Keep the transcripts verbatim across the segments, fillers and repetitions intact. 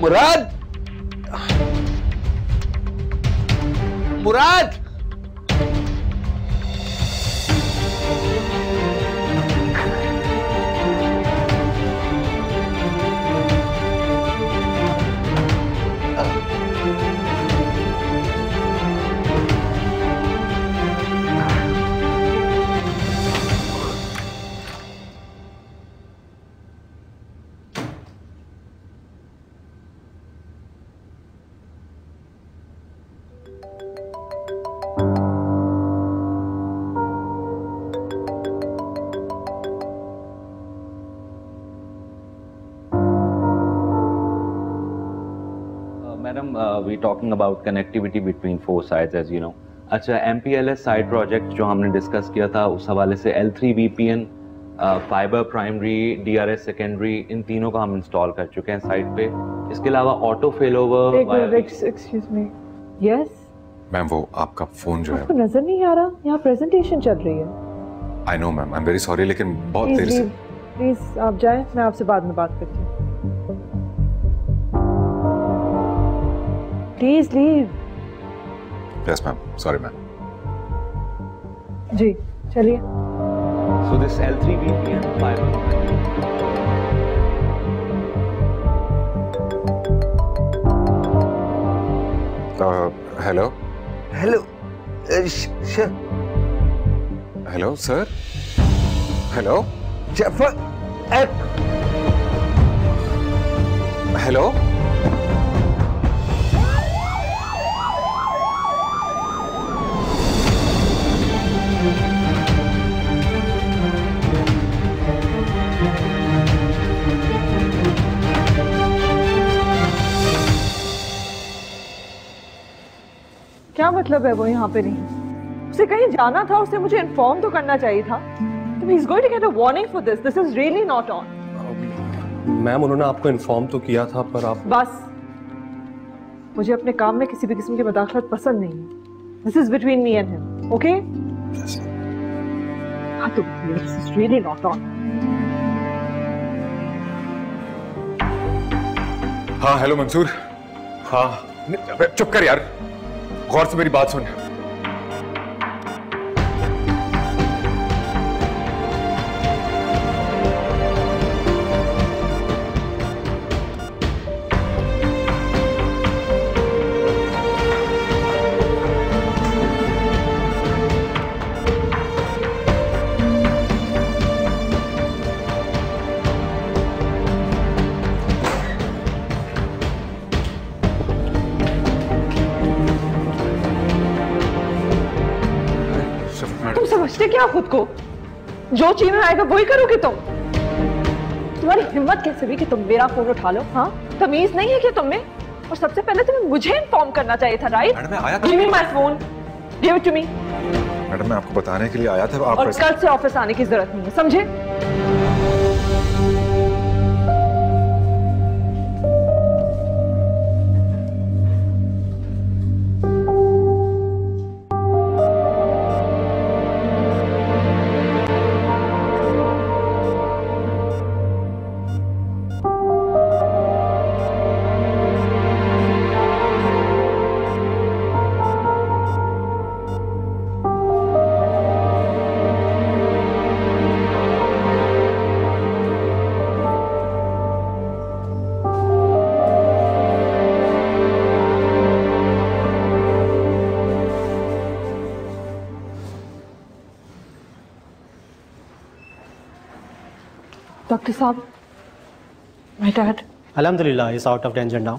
Murad Murad Madam, uh, we talking about connectivity between four sides, as you know. अच्छा, M P L S side project जो हमने discuss किया था, उस हवाले से L three V P N, uh, fiber primary, D R S secondary, इन तीनों का हम install कर चुके हैं side पे. इसके अलावा auto failover. Excuse me. Yes. Ma'am, वो आपका phone जो है. आपको नजर नहीं आ रहा? यहाँ presentation चल रही है. I know, ma'am. I'm very sorry, लेकिन बहुत देर से. Please, आप जाएं. मैं आपसे बाद में बात करती हूँ. Please leave. Yes, ma'am. Sorry, ma'am. जी, चलिए. So this L three V P N fiber. Uh, hello. Hello. Uh, sir. Hello, sir. Hello. Jaffer. Hello. क्या मतलब है वो यहाँ पे नहीं? उसे कहीं जाना था, उसने मुझे इन्फॉर्म तो करना चाहिए था. तो he's going to get a warning for this. This is really not on. Ma'am, उन्होंने आपको इन्फॉर्म तो किया था, पर आप. बस, मुझे अपने काम में किसी भी किस्म की मदाखलत पसंद नहीं है. This is between me and him. Okay? Yes. हाँ तो, this is really not on. हाँ, हेलो मंसूर. हाँ, चुप कर यार. गौर से मेरी बात सुन. समझते क्या खुद को? जो चीज में आएगा वही करोगे तुम? तुम्हारी हिम्मत कैसे हुई कि तुम मेरा फोन उठा लो? हाँ, तमीज नहीं है क्या तुम में? और सबसे पहले तुम्हें मुझे इन्फॉर्म करना चाहिए था, राइट? मैडम, मैं आया था. Give me my phone. Give it to me. Madam, मैं आपको बताने के लिए आया था. आप और कल से ऑफिस आने की जरूरत नहीं है, समझे? Doctor Saab, my dad. Alhamdulillah, he's out of danger now.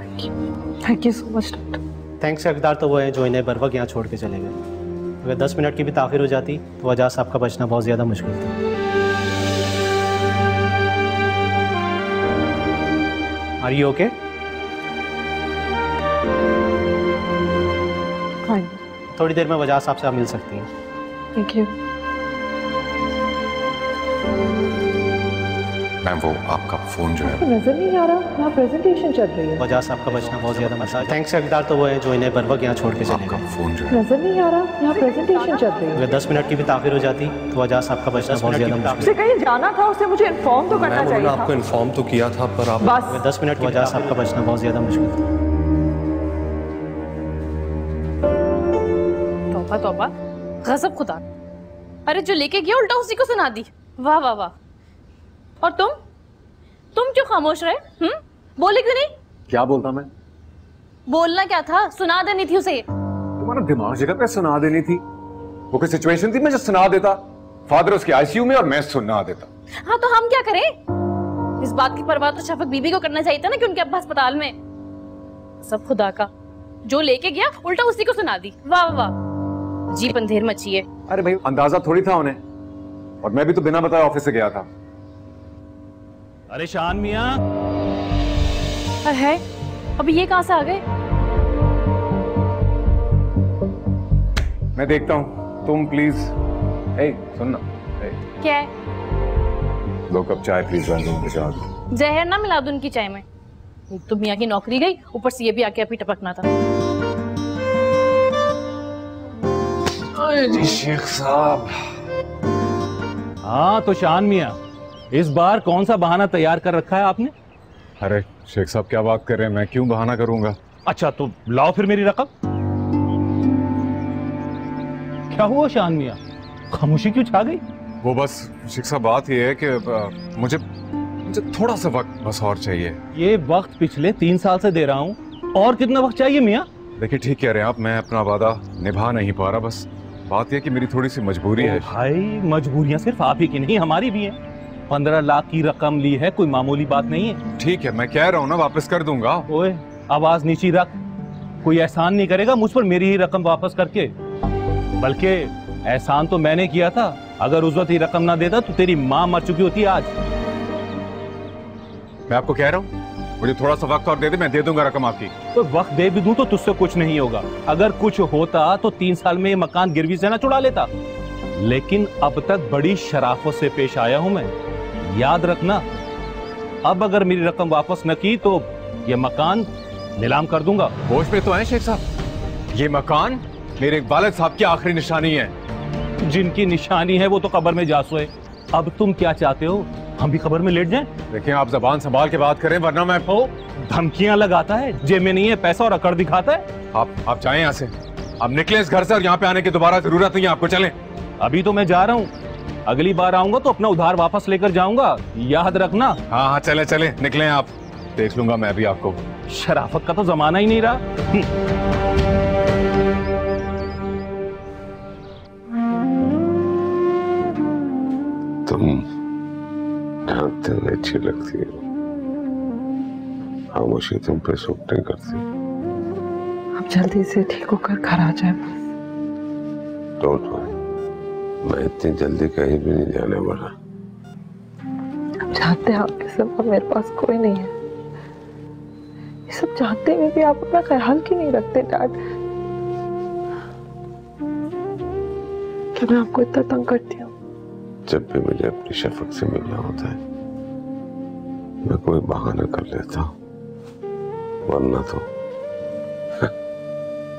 Thank you. Thank you so much, Doctor. Thanks का किरदार तो वो है जो इन्हें बर्वक यहाँ छोड़ के चले गए. अगर दस मिनट की भी ताखिर हो जाती तो वजह साहब का बचना बहुत ज़्यादा मुश्किल था. Are you okay? Fine. थोड़ी देर में वजह साहब से आप मिल सकती हैं. Thank you. मैम वो आपका फ़ोन जो है नज़र नहीं आ रहा, वहाँ प्रेजेंटेशन चल रही है। वजह से आपका बचना बहुत ज़्यादा मसला है। थैंक्स हकदार तो वो है जो इन्हें बर्वक यहाँ छोड़ के चले गए। फ़ोन जो है नज़र नहीं आ रहा, यहाँ प्रेजेंटेशन चल रही है। अगर दस मिनट की भी ताखिर हो जाती तो वजह से आपका बचना बहुत ज़्यादा मसला है। उसे कहीं जाना था, उससे मुझे इन्फॉर्म तो करना चाहिए। आपको इन्फॉर्म तो किया था पर आप बस दस मिनट की वजह से आपका बचना बहुत ज़्यादा मुश्किल था। तौबा तौबा, गज़ब खुदा। अरे जो लेके गया उल्टा उसी को सुना दी। वाह वाह वाह। और तुम तुम क्यों खामोश रहे? हम्म, बोले क्यों नहीं? क्या बोलता मैं? बोलना क्या था, सुना देनी थी उसे। तुम्हारा दिमाग जगह पे, सुना देनी थी। वो कोई सिचुएशन थी, मैं जो सुना देता। फादर उसके आईसीयू में और मैं सुना देता। हाँ तो हम क्या करें? इस बात की परवाह तो शफक बीबी को करना चाहिए था ना कि उनके अब्बा अस्पताल में। सब खुदा का, जो लेके गया उल्टा उसी को सुना दी। वाह वाह, जी अंधेर मची है। अरे भाई अंदाजा थोड़ी था उन्हें, और मैं भी तो बिना बताए ऑफिस से गया था। अरे शान मिया है, अभी ये कहां से आ गए? मैं देखता हूं, तुम प्लीज। ए सुनना, क्या है? लो कप चाय प्लीज। जहर ना मिला दूं उनकी चाय में। एक तो मियाँ की नौकरी गई, ऊपर से ये भी आके अभी टपकना था। जी शेख साहब। हाँ तो शान मिया, इस बार कौन सा बहाना तैयार कर रखा है आपने? अरे शेख साहब क्या बात कर रहे हैं, मैं क्यों बहाना करूंगा। अच्छा तो लाओ फिर मेरी रकम। क्या हुआ शान मियां, खामोशी क्यों छा गई? वो बस शेख साहब बात ये है कि मुझे मुझे थोड़ा सा वक्त बस और चाहिए। ये वक्त पिछले तीन साल से दे रहा हूँ, और कितना वक्त चाहिए मियाँ? देखिए ठीक कह रहे हैं आप, मैं अपना वादा निभा नहीं पा रहा। बस बात यह कि मेरी थोड़ी सी मजबूरी है। भाई मजबूरियाँ सिर्फ आप ही की नहीं, हमारी भी है। पंद्रह लाख की रकम ली है, कोई मामूली बात नहीं है। ठीक है मैं कह रहा हूँ ना वापस कर दूंगा। ओए आवाज नीची रख, कोई एहसान नहीं करेगा मुझ पर मेरी ही रकम वापस करके। बल्कि एहसान तो मैंने किया था, अगर उस वक्त ही रकम ना देता तो तेरी माँ मर चुकी होती आज। मैं आपको कह रहा हूँ मुझे थोड़ा सा वक्त और दे दे, मैं दे दूंगा रकम आपकी। तो वक्त दे भी दूं तो तुझसे कुछ नहीं होगा। अगर कुछ होता तो तीन साल में ये मकान गिरवी से ना छुड़ा लेता। लेकिन अब तक बड़ी शराफत से पेश आया हूँ मैं, याद रखना। अब अगर मेरी रकम वापस न की तो ये मकान नीलाम कर दूंगा। होश पे तो हैं शेख साहब? ये मकान मेरे वालिद साहब की आखिरी निशानी है। जिनकी निशानी है वो तो कब्र में जा सोए। अब तुम क्या चाहते हो, हम भी कब्र में लेट जाएं? देखिए आप जबान संभाल के बात करें, वरना मैं हो धमकियां लगाता है, जेब में नहीं है पैसा और अकड़ दिखाता है। आप आप जाए यहाँ से, आप निकले इस घर से, और यहाँ पे आने की दोबारा जरूरत नहीं है आपको। चले अभी तो मैं जा रहा हूँ, अगली बार आऊंगा तो अपना उधार वापस लेकर जाऊंगा, याद रखना। हाँ हाँ चले चले निकलें आप, देख लूंगा मैं भी आपको। शराफत का तो जमाना ही नहीं रहा। तुम ढांकते में अच्छी लगती हो, खामोशी तुम पे सूट नहीं करती। अब जल्दी से ठीक होकर घर आ जाए। डोंट वरी, मैं इतनी जल्दी कहीं भी नहीं जाने वाला। आप जानते हैं आपके सिवा मेरे पास कोई नहीं है। ये सब जानते हुए भी आप अपना ख्याल क्यों नहीं रखते डैड? क्या मैं आपको इतना तंग करती हूँ? जब भी मुझे अपनी शफक से मिलना होता है मैं कोई बहाना कर लेता हूँ, वरना तो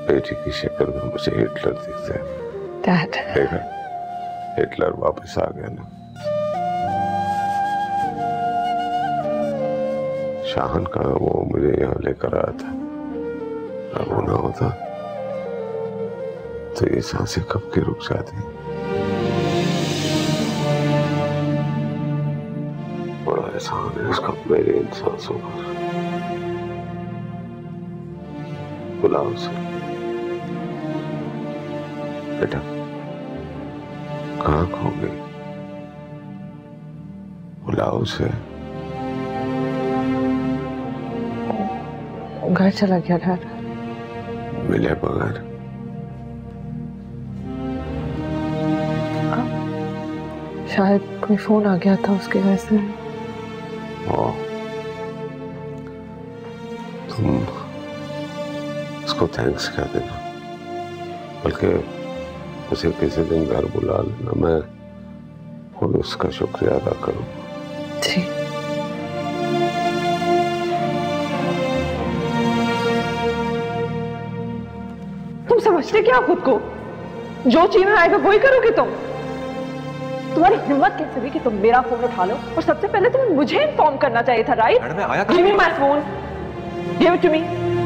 बेटी की शक्ल में मुझे हिटलर दिखता है। डैड हिटलर वापस आ गया ना। शाहन का वो मुझे यहाँ लेकर आया था, अब वो ना होता तो ये सांसें कब के रुक जाती। बड़ा एहसान है इसका मेरे इन सांसों पर। बुलाओ उसे बेटा, कहाँ खो गई? बुलाओ उसे। घर चला गया डैड, मिले बगैर। शायद कोई फोन आ गया था उसके घर से। ओ, तुम उसको थैंक्स कह देना, बल्कि उसे किसी दिन घर बुला लेना, मैं खुद उसका शुक्रिया अदा करूँगा। समझते क्या खुद को? जो चीन आएगा वही करोगे तुम? तुम्हारी हिम्मत कैसे हुई कि तुम मेरा फोन उठा लो? और सबसे पहले तुम्हें मुझे इन्फॉर्म करना चाहिए था, right? Give me my phone, give it to me.